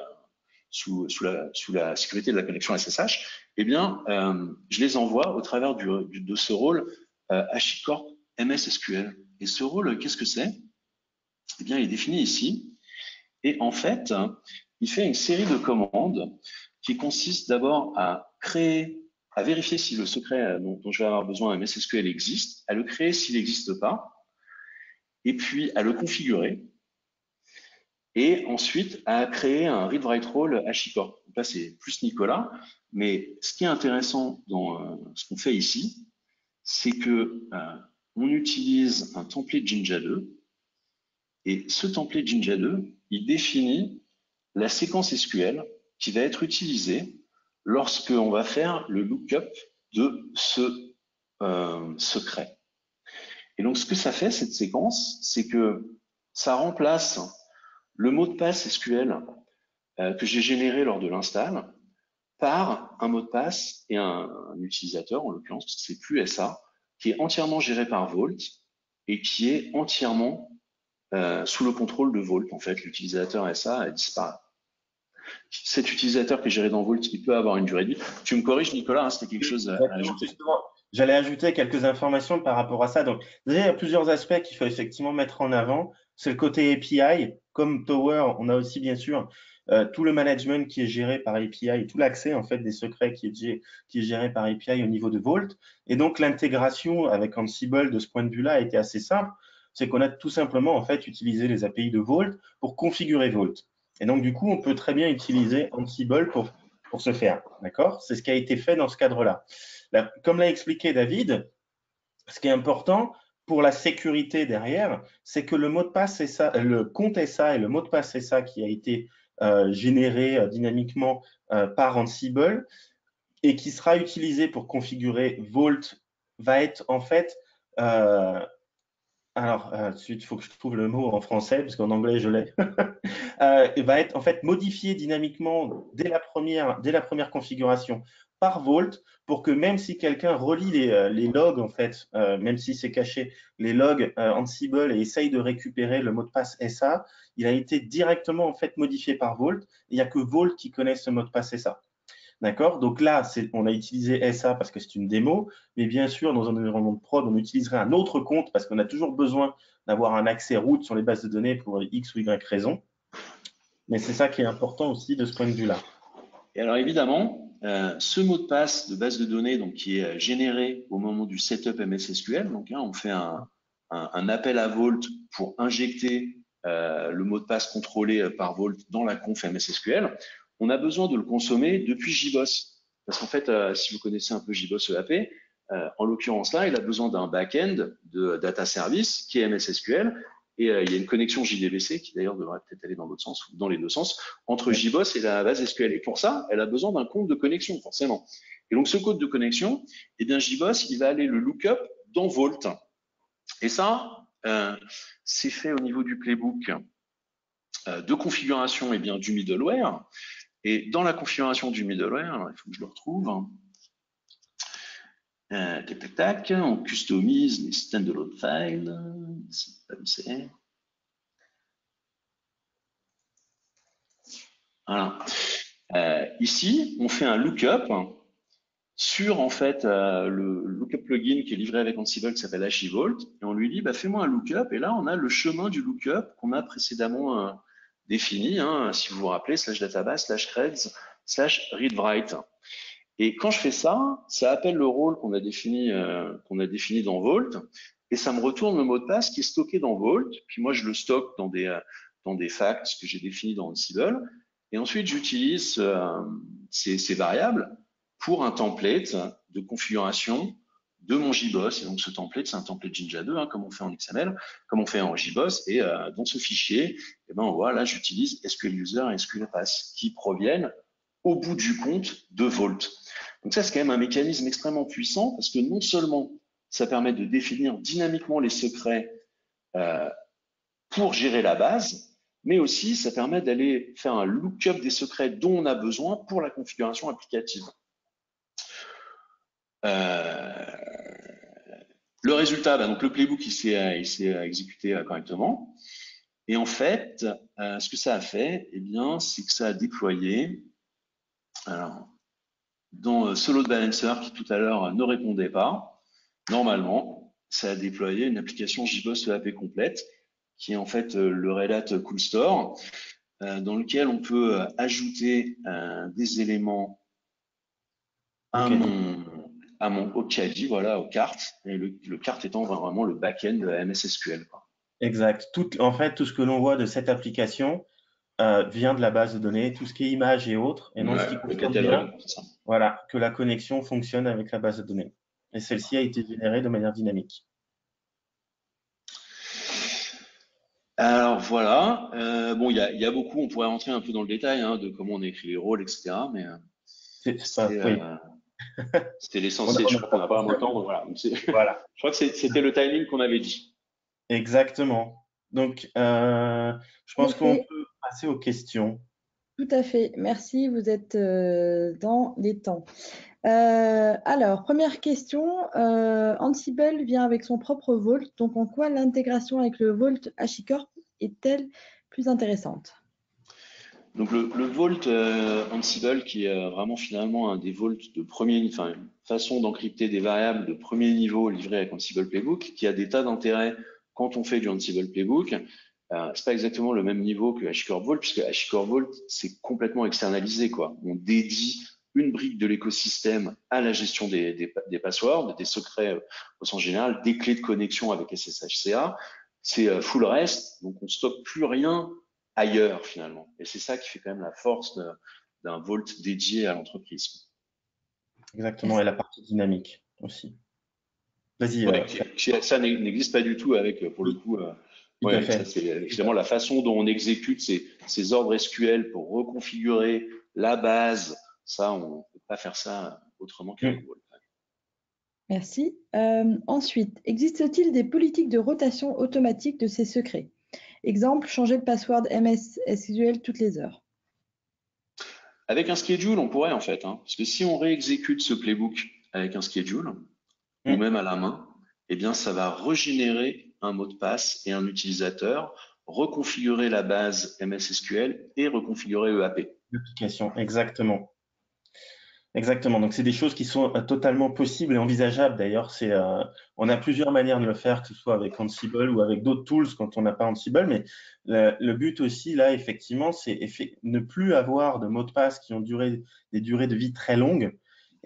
sous, sous, la, sous la sécurité de la connexion S S H, eh bien, euh, je les envoie au travers du, du, de ce rôle euh, HashiCorp M S S Q L. Et ce rôle, qu'est-ce que c'est? Eh bien, il est défini ici. Et en fait, il fait une série de commandes qui consistent d'abord à créer, à vérifier si le secret dont, dont je vais avoir besoin à M S S Q L existe, à le créer s'il n'existe pas, et puis à le configurer, et ensuite à créer un read-write role HashiCorp. Donc là, c'est plus Nicolas, mais ce qui est intéressant dans euh, ce qu'on fait ici, c'est que euh, on utilise un template Jinja deux, et ce template Jinja deux, il définit la séquence S Q L qui va être utilisée lorsqu'on va faire le lookup de ce euh, secret. Et donc, ce que ça fait, cette séquence, c'est que ça remplace le mot de passe S Q L euh, que j'ai généré lors de l'install par un mot de passe et un, un utilisateur, en l'occurrence, c'est plus S A, qui est entièrement géré par Vault et qui est entièrement euh, sous le contrôle de Vault. En fait, l'utilisateur S A disparaît. Cet utilisateur qui est géré dans Vault, il peut avoir une durée de vie. Tu me corriges, Nicolas, hein, c'était quelque chose à ajouter. J'allais ajouter quelques informations par rapport à ça. Donc, déjà, il y a plusieurs aspects qu'il faut effectivement mettre en avant. C'est le côté A P I. Comme Tower, on a aussi, bien sûr, euh, tout le management qui est géré par A P I, tout l'accès, en fait, des secrets qui est, qui est géré par A P I au niveau de Vault. Et donc, l'intégration avec Ansible, de ce point de vue-là, a été assez simple. C'est qu'on a tout simplement, en fait, utilisé les A P I de Vault pour configurer Vault. Et donc, du coup, on peut très bien utiliser Ansible pour, pour se faire. D'accord? C'est ce qui a été fait dans ce cadre-là. Là, comme l'a expliqué David, ce qui est important pour la sécurité derrière, c'est que le mot de passe S A, le compte S A et le mot de passe S A qui a été euh, généré euh, dynamiquement euh, par Ansible et qui sera utilisé pour configurer Vault va être en fait… Euh, alors, euh, il faut que je trouve le mot en français parce qu'en anglais, je l'ai. euh, va être en fait modifié dynamiquement dès la première, dès la première configuration par Vault, pour que même si quelqu'un relie les, les logs, en fait, euh, même si c'est caché, les logs euh, Ansible et essaye de récupérer le mot de passe S A, il a été directement en fait modifié par Vault. Il n'y a que Vault qui connaît ce mot de passe S A. D'accord? Donc là, on a utilisé S A parce que c'est une démo, mais bien sûr, dans un environnement de prod, on utiliserait un autre compte parce qu'on a toujours besoin d'avoir un accès root sur les bases de données pour X ou Y raison. Mais c'est ça qui est important aussi de ce point de vue-là. Et alors évidemment, Euh, ce mot de passe de base de données donc, qui est généré au moment du setup M S S Q L, donc hein, on fait un, un, un appel à Vault pour injecter euh, le mot de passe contrôlé par Vault dans la conf M S S Q L, on a besoin de le consommer depuis JBoss. Parce qu'en fait, euh, si vous connaissez un peu JBoss E A P, euh, en l'occurrence là, il a besoin d'un back-end de data service qui est M S S Q L, et euh, il y a une connexion J D B C qui d'ailleurs devrait peut-être aller dans l'autre sens ou dans les deux sens entre JBoss et la base S Q L. Et pour ça, elle a besoin d'un compte de connexion forcément. Et donc ce code de connexion, eh bien JBoss, il va aller le lookup dans Vault. Et ça, euh, c'est fait au niveau du playbook euh, de configuration eh bien du middleware. Et dans la configuration du middleware, alors, il faut que je le retrouve. Euh, tac, tac, tac, on customise les standalone files. Voilà. Euh, ici, on fait un lookup sur en fait euh, le lookup plugin qui est livré avec Ansible qui s'appelle HashiVault et on lui dit bah, fais-moi un lookup et là on a le chemin du lookup qu'on a précédemment euh, défini, hein, si vous vous rappelez, slash database, slash creds, slash read-write. Et quand je fais ça, ça appelle le rôle qu'on a défini, euh, qu'on a défini dans Vault. Et ça me retourne le mot de passe qui est stocké dans Vault. Puis moi, je le stocke dans des, dans des facts que j'ai définis dans Ansible. Et ensuite, j'utilise euh, ces, ces variables pour un template de configuration de mon JBoss. Et donc, ce template, c'est un template Jinja deux, hein, comme on fait en X M L, comme on fait en JBoss. Et euh, dans ce fichier, eh ben, on voit là, j'utilise S Q L User et S Q L Pass qui proviennent au bout du compte de Vault. Donc ça, c'est quand même un mécanisme extrêmement puissant parce que non seulement ça permet de définir dynamiquement les secrets euh, pour gérer la base, mais aussi ça permet d'aller faire un lookup des secrets dont on a besoin pour la configuration applicative. Euh, le résultat, bah, donc le playbook il s'est exécuté correctement. Et en fait, euh, ce que ça a fait, eh bien, c'est que ça a déployé, alors, dans ce load balancer qui tout à l'heure ne répondait pas, normalement, ça a déployé une application JBoss E A P complète, qui est en fait le Red Hat Cool Store, euh, dans lequel on peut ajouter euh, des éléments à okay. mon, à mon O C A D I, voilà, aux cartes, et le, le carte étant vraiment le back-end de la M S S Q L, quoi. Exact. Tout, en fait, tout ce que l'on voit de cette application euh, vient de la base de données, tout ce qui est images et autres, et non ouais, ce qui confirme bien, voilà, que la connexion fonctionne avec la base de données. Et celle-ci a été générée de manière dynamique. Alors voilà. Euh, bon, il y, y a beaucoup. On pourrait rentrer un peu dans le détail hein, de comment on écrit les rôles, et cetera. Mais euh, c'est ça. Oui. Euh, c'était l'essentiel. Je crois qu'on n'a pas le temps. Donc voilà. Voilà. Je crois que c'était le timing qu'on avait dit. Exactement. Donc, euh, je pense qu'on peut passer aux questions. Tout à fait. Merci. Vous êtes euh, dans les temps. Euh, alors, première question. Euh, Ansible vient avec son propre Vault. Donc, en quoi l'intégration avec le Vault HashiCorp est-elle plus intéressante? Donc, le, le Vault euh, Ansible, qui est vraiment finalement un des Vaults de premier, enfin, une façon d'encrypter des variables de premier niveau livrées avec Ansible Playbook, qui a des tas d'intérêts. Quand on fait du Ansible Playbook, euh, c'est pas exactement le même niveau que HashiCorp Vault, puisque HashiCorp Vault, c'est complètement externalisé, quoi. On dédie une brique de l'écosystème à la gestion des, des, des passwords, des secrets euh, au sens général, des clés de connexion avec S S H C A. C'est euh, full rest, donc on stocke plus rien ailleurs, finalement. Et c'est ça qui fait quand même la force d'un Vault dédié à l'entreprise. Exactement, et la partie dynamique aussi. Vas-y. Ouais, euh, ça n'existe pas du tout avec, pour le coup, euh, ouais, ça, finalement, la façon dont on exécute ces, ces ordres S Q L pour reconfigurer la base, ça, on ne peut pas faire ça autrement qu'avec Vault. Merci. Euh, ensuite, existe-t-il des politiques de rotation automatique de ces secrets? Exemple, changer le password M S S Q L toutes les heures. Avec un schedule, on pourrait en fait, hein, parce que si on réexécute ce playbook avec un schedule, ou même à la main, eh bien, ça va régénérer un mot de passe et un utilisateur, reconfigurer la base M S S Q L et reconfigurer E A P. L'application, exactement. Exactement. Donc, c'est des choses qui sont totalement possibles et envisageables. D'ailleurs, c'est, euh, on a plusieurs manières de le faire, que ce soit avec Ansible ou avec d'autres tools quand on n'a pas Ansible. Mais le, le but aussi, là, effectivement, c'est effe- ne plus avoir de mots de passe qui ont duré, des durées de vie très longues.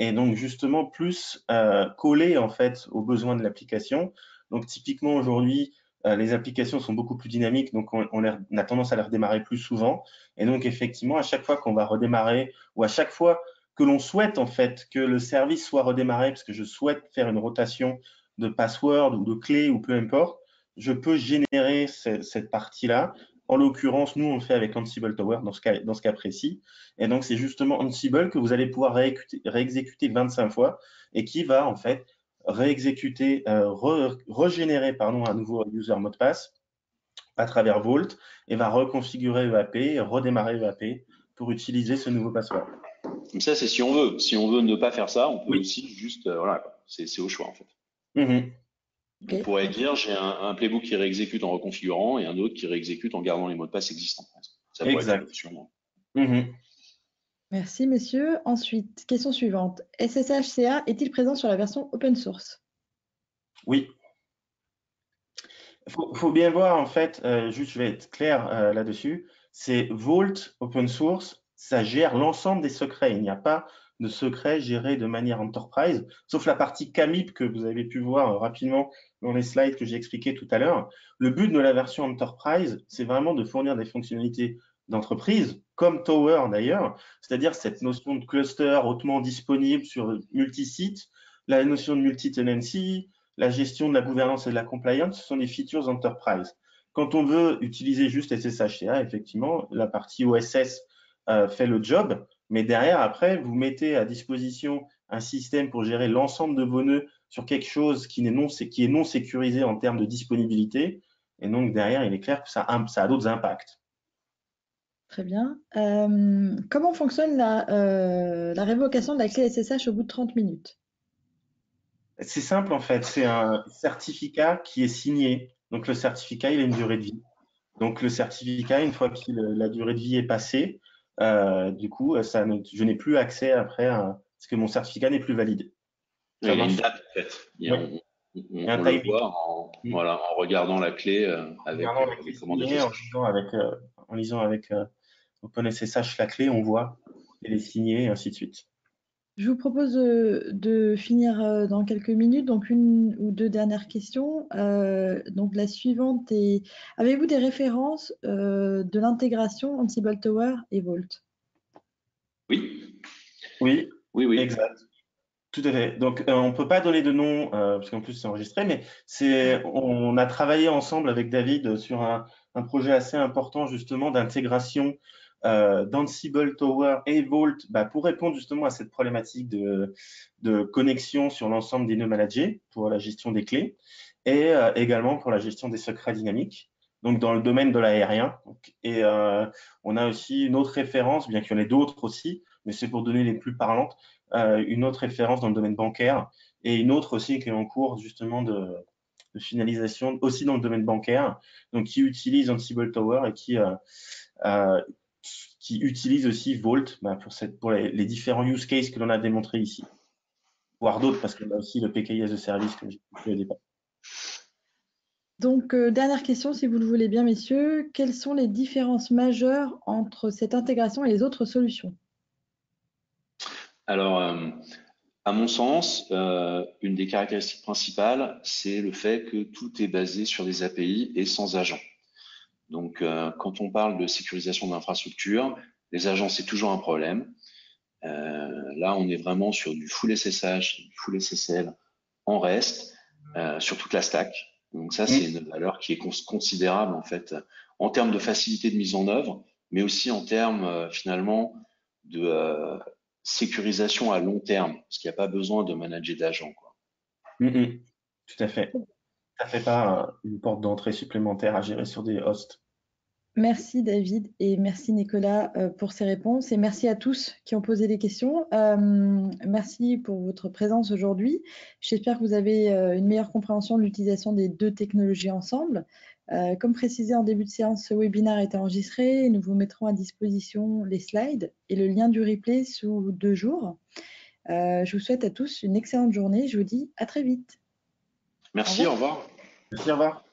Et donc, justement, plus euh, coller, en fait, aux besoins de l'application. Donc, typiquement, aujourd'hui, euh, les applications sont beaucoup plus dynamiques, donc on, on, les, on a tendance à les redémarrer plus souvent. Et donc, effectivement, à chaque fois qu'on va redémarrer ou à chaque fois que l'on souhaite, en fait, que le service soit redémarré, parce que je souhaite faire une rotation de password ou de clé ou peu importe, je peux générer cette, cette partie-là. En l'occurrence, nous, on le fait avec Ansible Tower dans ce cas, dans ce cas précis. Et donc, c'est justement Ansible que vous allez pouvoir réexécuter vingt-cinq fois et qui va, en fait, réexécuter, euh, re, régénérer, pardon, un nouveau user mot de passe à travers Vault et va reconfigurer E A P et redémarrer E A P pour utiliser ce nouveau password. Comme ça, c'est si on veut. Si on veut ne pas faire ça, on peut oui. aussi juste… Euh, voilà, c'est au choix, en fait. Mm-hmm. Okay. On pourrait dire, j'ai un, un playbook qui réexécute en reconfigurant et un autre qui réexécute en gardant les mots de passe existants. Ça pourrait exact. Être sûrement. Mm-hmm. Merci, messieurs. Ensuite, question suivante. S S H C A est-il présent sur la version open source? Oui. Il faut, faut bien voir, en fait, euh, juste je vais être clair euh, là-dessus, c'est Vault open source, ça gère l'ensemble des secrets. Il n'y a pas de secrets gérés de manière enterprise, sauf la partie C A M I P que vous avez pu voir euh, rapidement dans les slides que j'ai expliqué tout à l'heure. Le but de la version Enterprise, c'est vraiment de fournir des fonctionnalités d'entreprise, comme Tower d'ailleurs, c'est-à-dire cette notion de cluster hautement disponible sur multi-sites, la notion de multi-tenancy, la gestion de la gouvernance et de la compliance, ce sont des features Enterprise. Quand on veut utiliser juste S S H C A, effectivement, la partie O S S euh, fait le job, mais derrière, après, vous mettez à disposition un système pour gérer l'ensemble de vos nœuds sur quelque chose qui est, non, qui est non sécurisé en termes de disponibilité. Et donc, derrière, il est clair que ça a, ça a d'autres impacts. Très bien. Euh, comment fonctionne la, euh, la révocation de la clé S S H au bout de trente minutes? C'est simple, en fait. C'est un certificat qui est signé. Donc, le certificat, il a une durée de vie. Donc le certificat, une fois que la durée de vie est passée, euh, du coup, ça ne, je n'ai plus accès après, à, parce que mon certificat n'est plus valide. Il y a une date en fait. Il y a, ouais. On, on, on le voit en, mmh. voilà, en regardant la clé euh, avec, euh, avec les commandes de gestion. Avec, euh, en lisant avec euh, OpenSSH la clé, on voit et les signer et ainsi de suite. Je vous propose de, de finir dans quelques minutes, donc une ou deux dernières questions. Euh, donc la suivante est, avez-vous des références euh, de l'intégration Ansible Tower et Vault? Oui. Oui, oui, oui. Exact. Tout à fait. Donc, euh, on ne peut pas donner de nom, euh, parce qu'en plus, c'est enregistré, mais c'est, on a travaillé ensemble avec David sur un, un projet assez important, justement, d'intégration euh, d'Ansible Tower et Vault bah, pour répondre, justement, à cette problématique de, de connexion sur l'ensemble des nœuds managés pour la gestion des clés et euh, également pour la gestion des secrets dynamiques, donc dans le domaine de l'aérien. Et euh, on a aussi une autre référence, bien qu'il y en ait d'autres aussi, mais c'est pour donner les plus parlantes, Euh, une autre référence dans le domaine bancaire et une autre aussi qui est en cours justement de, de finalisation aussi dans le domaine bancaire, donc qui utilise Ansible Tower et qui, euh, euh, qui utilise aussi Vault bah, pour, cette, pour les, les différents use cases que l'on a démontrés ici, voire d'autres parce qu'on a aussi le P K I as a service que j'ai dit au départ. Donc, euh, dernière question, si vous le voulez bien, messieurs, quelles sont les différences majeures entre cette intégration et les autres solutions? Alors, euh, à mon sens, euh, une des caractéristiques principales, c'est le fait que tout est basé sur des A P I et sans agents. Donc, euh, quand on parle de sécurisation d'infrastructure, les agents, c'est toujours un problème. Euh, là, on est vraiment sur du full S S H, du full S S L en reste, euh, sur toute la stack. Donc ça, c'est une valeur qui est cons- considérable, en fait, en termes de facilité de mise en œuvre, mais aussi en termes, euh, finalement, de... Euh, sécurisation à long terme, parce qu'il n'y a pas besoin de manager d'agents. Mm -hmm. Tout à fait. Ça ne fait pas une porte d'entrée supplémentaire à gérer sur des hosts. Merci David et merci Nicolas pour ces réponses et merci à tous qui ont posé des questions. Euh, merci pour votre présence aujourd'hui. J'espère que vous avez une meilleure compréhension de l'utilisation des deux technologies ensemble. Euh, comme précisé en début de séance, ce webinaire est enregistré et nous vous mettrons à disposition les slides et le lien du replay sous deux jours. Euh, je vous souhaite à tous une excellente journée. Je vous dis à très vite. Merci, au revoir. Au revoir. Merci, au revoir.